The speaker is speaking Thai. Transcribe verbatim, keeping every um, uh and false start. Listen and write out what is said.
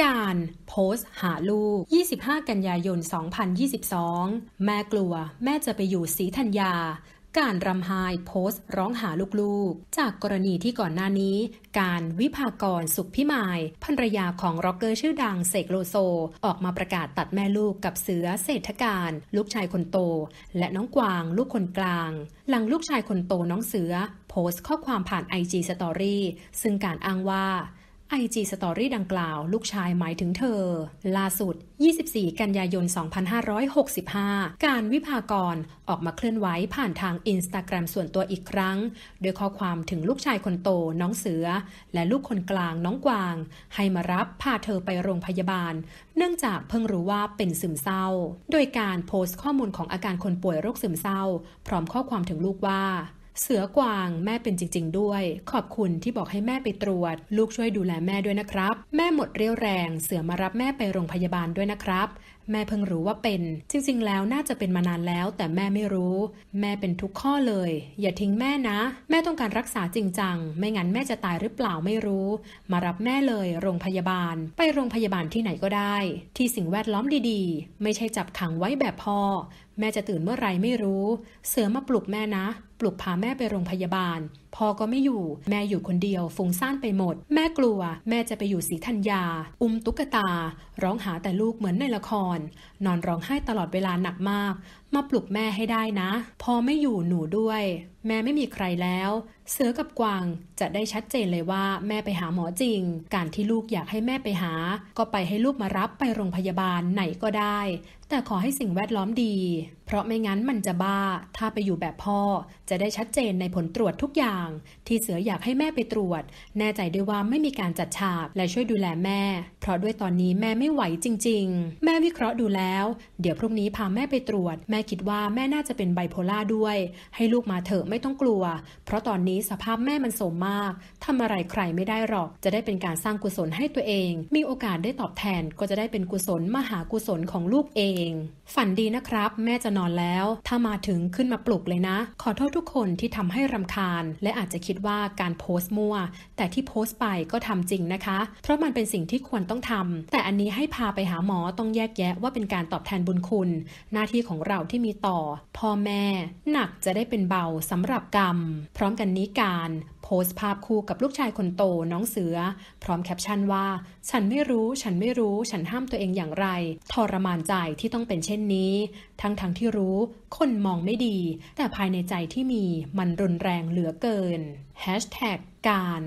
การโพสต์หาลูกยี่สิบห้ากันยายนสองพันยี่สิบสองแม่กลัวแม่จะไปอยู่ศรีธัญญาการรำไห้โพสต์ร้องหาลูกๆจากกรณีที่ก่อนหน้านี้การวิภากรสุขพิมายภรรยาของร็อกเกอร์ชื่อดังเสกโลโซออกมาประกาศตัดแม่ลูกกับเสือเศรษฐการลูกชายคนโตและน้องกวางลูกคนกลางหลังลูกชายคนโตน้องเสือโพสต์ข้อความผ่าน ไอ จี Story ซึ่งการอ้างว่าไอ จี Story ดังกล่าวลูกชายหมายถึงเธอล่าสุดยี่สิบสี่กันยายนสองพันห้าร้อยหกสิบห้าการวิภากรออกมาเคลื่อนไหวผ่านทาง Instagram ส่วนตัวอีกครั้งโดยข้อความถึงลูกชายคนโตน้องเสือและลูกคนกลางน้องกวางให้มารับพาเธอไปโรงพยาบาลเนื่องจากเพิ่งรู้ว่าเป็นซึมเศร้าโดยการโพสต์ข้อมูลของอาการคนป่วยโรคซึมเศร้าพร้อมข้อความถึงลูกว่าเสือกวางแม่เป็นจริงๆด้วยขอบคุณที่บอกให้แม่ไปตรวจลูกช่วยดูแลแม่ด้วยนะครับแม่หมดเรี่ยวแรงเสือมารับแม่ไปโรงพยาบาลด้วยนะครับแม่เพิ่งรู้ว่าเป็นจริงๆแล้วน่าจะเป็นมานานแล้วแต่แม่ไม่รู้แม่เป็นทุกข้อเลยอย่าทิ้งแม่นะแม่ต้องการรักษาจริงจังไม่งั้นแม่จะตายหรือเปล่าไม่รู้มารับแม่เลยโรงพยาบาลไปโรงพยาบาลที่ไหนก็ได้ที่สิ่งแวดล้อมดีๆไม่ใช่จับขังไว้แบบพ่อแม่จะตื่นเมื่อไรไม่รู้เสือมาปลุกแม่นะปลุกพาแม่ไปโรงพยาบาลพ่อก็ไม่อยู่แม่อยู่คนเดียวฟุ้งซ่านไปหมดแม่กลัวแม่จะไปอยู่ศรีธัญญาอุ้มตุ๊กตาร้องหาแต่ลูกเหมือนในละครนอนร้องไห้ตลอดเวลาหนักมากมาปลุกแม่ให้ได้นะพ่อไม่อยู่หนูด้วยแม่ไม่มีใครแล้วเสือกับกวางจะได้ชัดเจนเลยว่าแม่ไปหาหมอจริงการที่ลูกอยากให้แม่ไปหาก็ไปให้ลูกมารับไปโรงพยาบาลไหนก็ได้แต่ขอให้สิ่งแวดล้อมดีเพราะไม่งั้นมันจะบ้าถ้าไปอยู่แบบพ่อจะได้ชัดเจนในผลตรวจทุกอย่างที่เสืออยากให้แม่ไปตรวจแน่ใจด้วยว่าไม่มีการจัดฉากและช่วยดูแลแม่เพราะด้วยตอนนี้แม่ไม่ไหวจริงๆแม่วิเคราะห์ดูแล้วเดี๋ยวพรุ่งนี้พาแม่ไปตรวจแม่คิดว่าแม่น่าจะเป็นไบโพล่าด้วยให้ลูกมาเถอะไม่ต้องกลัวเพราะตอนนี้สภาพแม่มันโทรมมากทำอะไรใครไม่ได้หรอกจะได้เป็นการสร้างกุศลให้ตัวเองมีโอกาสได้ตอบแทนก็จะได้เป็นกุศลมหากุศลของลูกเองฝันดีนะครับแม่จะนอนแล้วถ้ามาถึงขึ้นมาปลุกเลยนะขอโทษทุกคนที่ทำให้รำคาญและอาจจะคิดว่าการโพสต์มั่วแต่ที่โพสต์ไปก็ทำจริงนะคะเพราะมันเป็นสิ่งที่ควรต้องทำแต่อันนี้ให้พาไปหาหมอต้องแยกแยะว่าเป็นการตอบแทนบุญคุณหน้าที่ของเราที่มีต่อพ่อแม่หนักจะได้เป็นเบาสำหรับกรรมพร้อมกันนี้การโพสต์ภาพคู่กับลูกชายคนโตน้องเสือพร้อมแคปชั่นว่าฉันไม่รู้ฉันไม่รู้ฉันห้ามตัวเองอย่างไรทรมานใจที่ต้องเป็นเช่นนี้ทั้งทั้งที่รู้คนมองไม่ดีแต่ภายในใจที่มีมันรุนแรงเหลือเกินแฮชแท็กการ